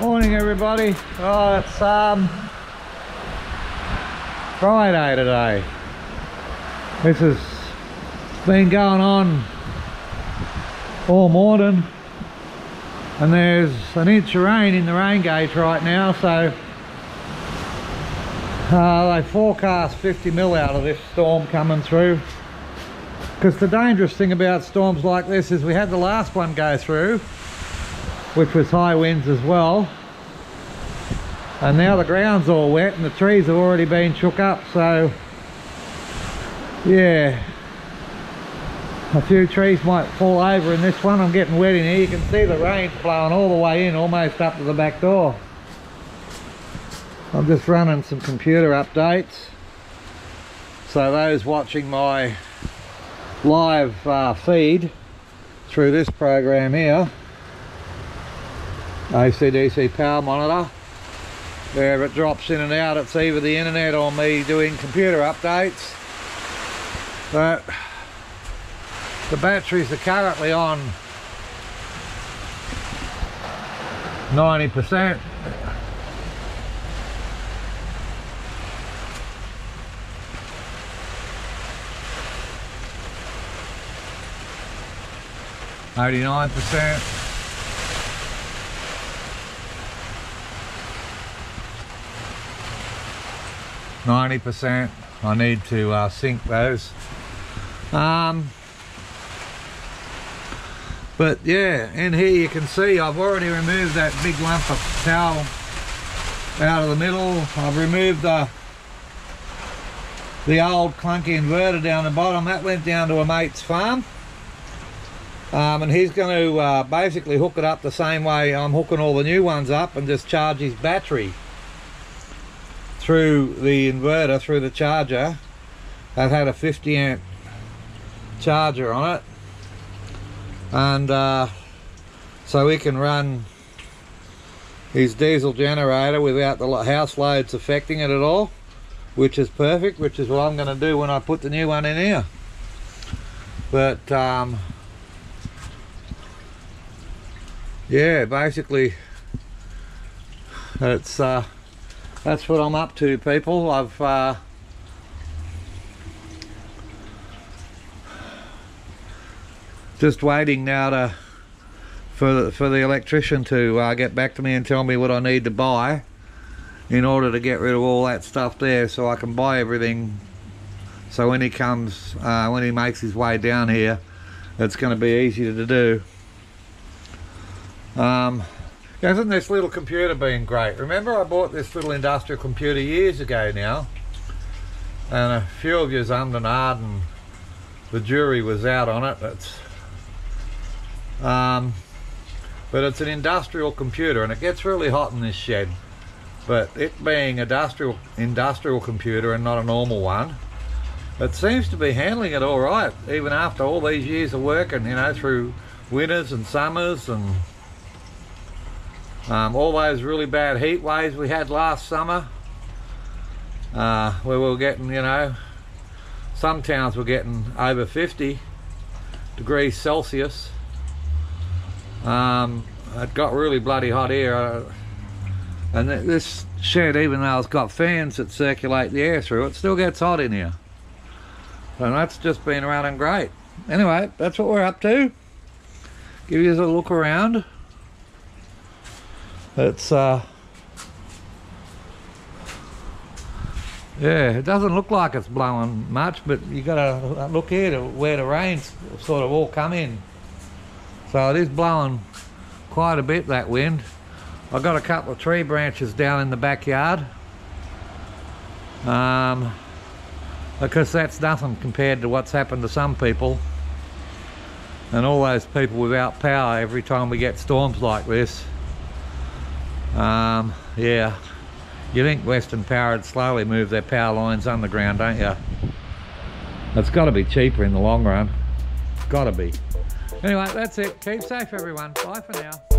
Morning everybody. Oh, it's Friday today. This has been going on all morning and there's an inch of rain in the rain gauge right now, so they forecast 50 mil out of this storm coming through, because the dangerous thing about storms like this is we had the last one go through, which was high winds as well, and now the ground's all wet and the trees have already been shook up. So yeah, a few trees might fall over in this one. I'm getting wet in here. You can see the rain's blowing all the way in, almost up to the back door. I'm just running some computer updates, so those watching my live feed through this program here, ACDC power monitor, wherever it drops in and out, it's either the internet or me doing computer updates. But the batteries are currently on 90%. Eighty-nine percent, 90%. I need to sync those, but yeah, in here you can see I've already removed that big lump of towel out of the middle. I've removed the old clunky inverter down the bottom. That went down to a mate's farm, and he's going to basically hook it up the same way I'm hooking all the new ones up, and just charge his battery through the inverter, through the charger. I've had a 50 amp charger on it, and so we can run his diesel generator without the house loads affecting it at all, which is perfect, which is what I'm going to do when I put the new one in here. But yeah, basically it's that's what I'm up to, people. I've just waiting now for the electrician to get back to me and tell me what I need to buy in order to get rid of all that stuff there, so I can buy everything. So when he comes, when he makes his way down here, it's going to be easier to do. Hasn't this little computer been great? Remember, I bought this little industrial computer years ago now, and a few of you's ummed and ahed, and the jury was out on it. But it's an industrial computer, and it gets really hot in this shed. But it being industrial computer and not a normal one, it seems to be handling it all right, even after all these years of working, you know, through winters and summers and all those really bad heat waves we had last summer, where we were getting, you know, some towns were getting over 50 degrees Celsius. It got really bloody hot here, and this shed, even though it's got fans that circulate the air through, it still gets hot in here, and that's just been running great. Anyway, that's what we're up to. Give you a look around. It's yeah, it doesn't look like it's blowing much, but you gotta look here to where the rain's sort of all come in. So it is blowing quite a bit, that wind. I got a couple of tree branches down in the backyard, because that's nothing compared to what's happened to some people, and all those people without power every time we get storms like this. Yeah, You think Western Power would slowly move their power lines underground, don't you? It's got to be cheaper in the long run. It's got to be. Anyway, that's it. Keep safe, everyone. Bye for now.